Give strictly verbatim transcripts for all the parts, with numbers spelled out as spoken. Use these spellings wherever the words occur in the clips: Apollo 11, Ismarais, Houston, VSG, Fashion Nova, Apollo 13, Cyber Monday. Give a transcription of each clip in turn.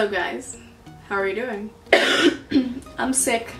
So guys, how are you doing? I'm sick.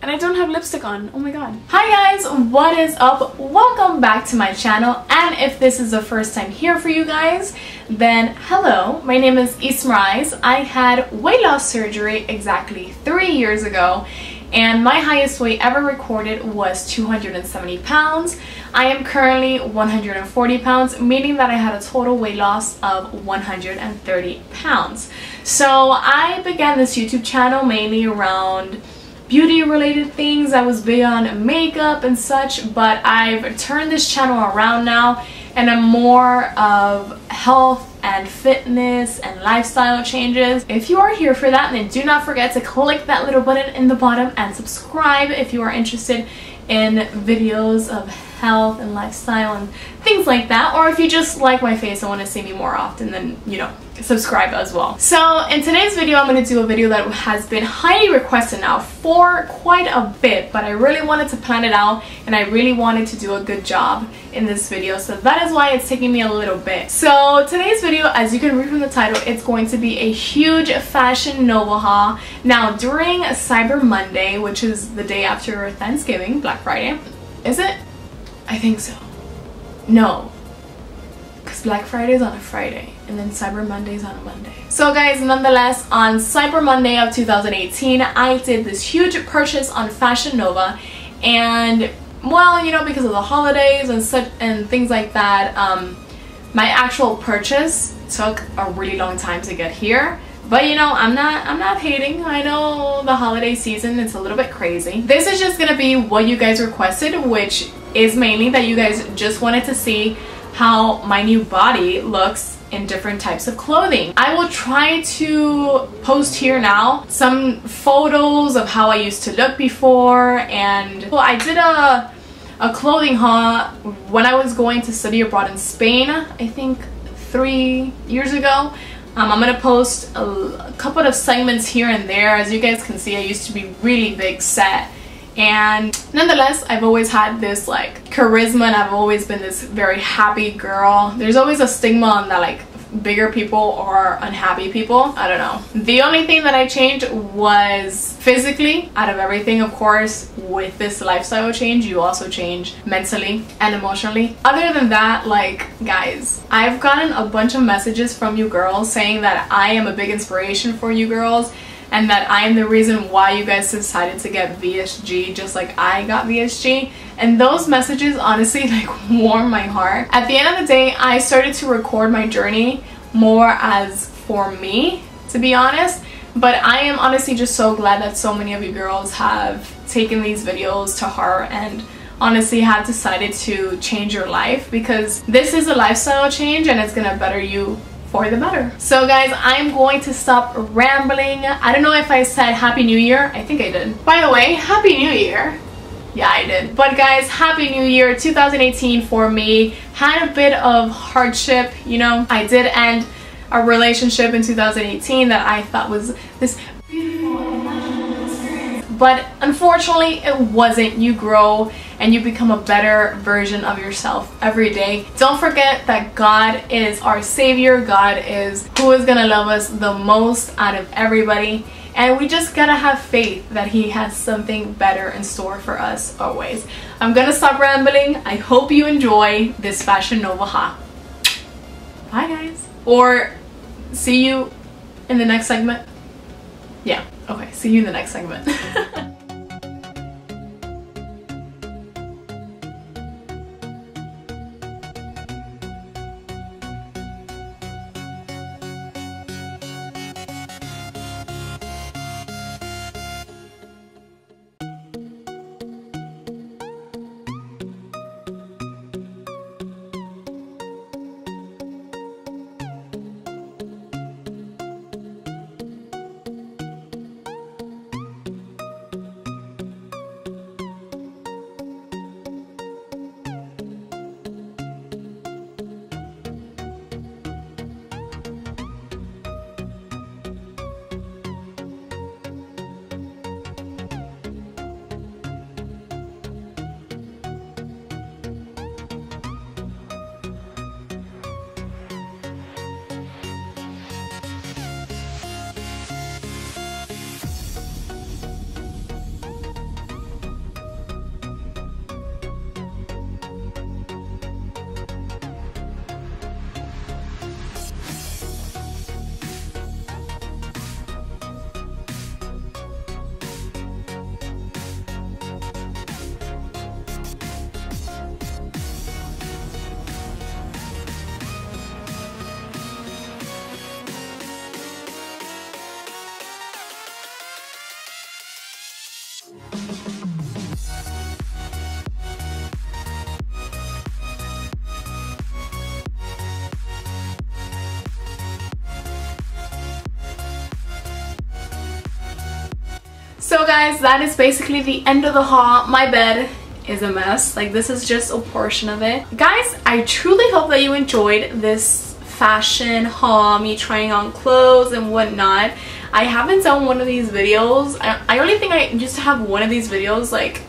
And I don't have lipstick on. Oh my god. Hi guys, what is up? Welcome back to my channel, and if this is the first time here for you guys, then hello. My name is Ismarais. I had weight loss surgery exactly three years ago, and my highest weight ever recorded was two hundred seventy pounds. I am currently one hundred forty pounds, meaning that I had a total weight loss of one hundred thirty pounds. So I began this YouTube channel mainly around beauty related things. I was big on makeup and such, but I've turned this channel around now and I'm more of health and fitness and lifestyle changes. If you are here for that, then do not forget to click that little button in the bottom and subscribe if you are interested in videos of health and lifestyle and things like that, or if you just like my face and want to see me more often, then you know, subscribe as well. So in today's video, I'm going to do a video that has been highly requested now for quite a bit, but I really wanted to plan it out and I really wanted to do a good job in this video, so that is why it's taking me a little bit. So today's video, as you can read from the title, it's going to be a huge Fashion Nova haul. Now during Cyber Monday, which is the day after Thanksgiving, Black Friday, is it? I think so. No, because Black Friday is on a Friday and then Cyber Monday is on a Monday. So guys, nonetheless, on Cyber Monday of two thousand eighteen, I did this huge purchase on Fashion Nova, and well, you know, because of the holidays and such and things like that, um, my actual purchase took a really long time to get here. But you know, I'm not I'm not hating. I know the holiday season, it's a little bit crazy. This is just gonna be what you guys requested, which is mainly that you guys just wanted to see how my new body looks in different types of clothing. I will try to post here now some photos of how I used to look before, and well, I did a, a clothing haul when I was going to study abroad in Spain, I think three years ago. Um, I'm gonna post a, a couple of segments here and there. As you guys can see, I used to be really big set, and nonetheless, I've always had this like charisma and I've always been this very happy girl. There's always a stigma on that, like bigger people or unhappy people. I don't know. The only thing that I changed was physically. Out of everything, of course, with this lifestyle change, you also change mentally and emotionally. Other than that, like guys, I've gotten a bunch of messages from you girls saying that I am a big inspiration for you girls and that I am the reason why you guys decided to get V S G just like I got V S G. And those messages honestly like warm my heart. At the end of the day, I started to record my journey more as for me, to be honest. But I am honestly just so glad that so many of you girls have taken these videos to heart and honestly have decided to change your life, because this is a lifestyle change and it's gonna better you for the better. So guys, I'm going to stop rambling. I don't know if I said Happy New Year. I think I did. By the way, Happy New Year. Yeah, I did. But guys, Happy New Year. Two thousand eighteen for me had a bit of hardship, you know. I did end a relationship in two thousand eighteen that I thought was this beautiful emotional experience, but unfortunately it wasn't. You grow and you become a better version of yourself every day. Don't forget that God is our savior. God is who is gonna love us the most out of everybody. And we just gotta have faith that he has something better in store for us always. I'm gonna stop rambling. I hope you enjoy this Fashion Nova haul. Bye guys. Or see you in the next segment. Yeah, okay, see you in the next segment. So guys, that is basically the end of the haul. My bed is a mess. Like, this is just a portion of it. Guys, I truly hope that you enjoyed this fashion haul, me trying on clothes and whatnot. I haven't done one of these videos. I, I only think I used to have one of these videos, like,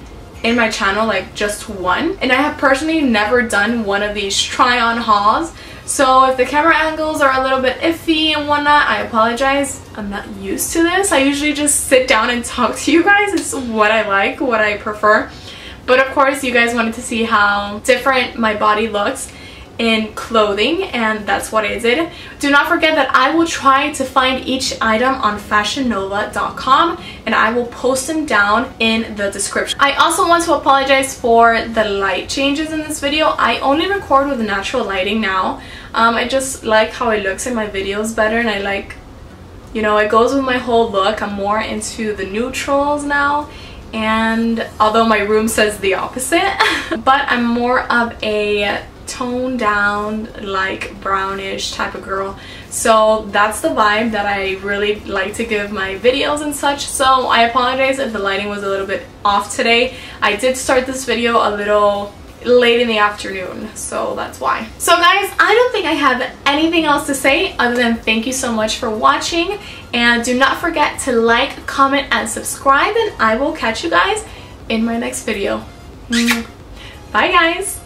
in my channel, like, just one. And I have personally never done one of these try-on hauls. So if the camera angles are a little bit iffy and whatnot, I apologize. I'm not used to this. I usually just sit down and talk to you guys. It's what I like, what I prefer. But of course, you guys wanted to see how different my body looks in clothing, and that's what I did. Do not forget that I will try to find each item on fashion nova dot com, and I will post them down in the description. I also want to apologize for the light changes in this video. I only record with natural lighting now. Um, I just like how it looks in my videos better, and I like, you know, it goes with my whole look. I'm more into the neutrals now. And although my room says the opposite, but I'm more of a toned down, like, brownish type of girl. So that's the vibe that I really like to give my videos and such. So I apologize if the lighting was a little bit off today. I did start this video a little late in the afternoon, so that's why. So guys, I don't think I have anything else to say other than thank you so much for watching, and do not forget to like, comment, and subscribe, and I will catch you guys in my next video. Bye guys!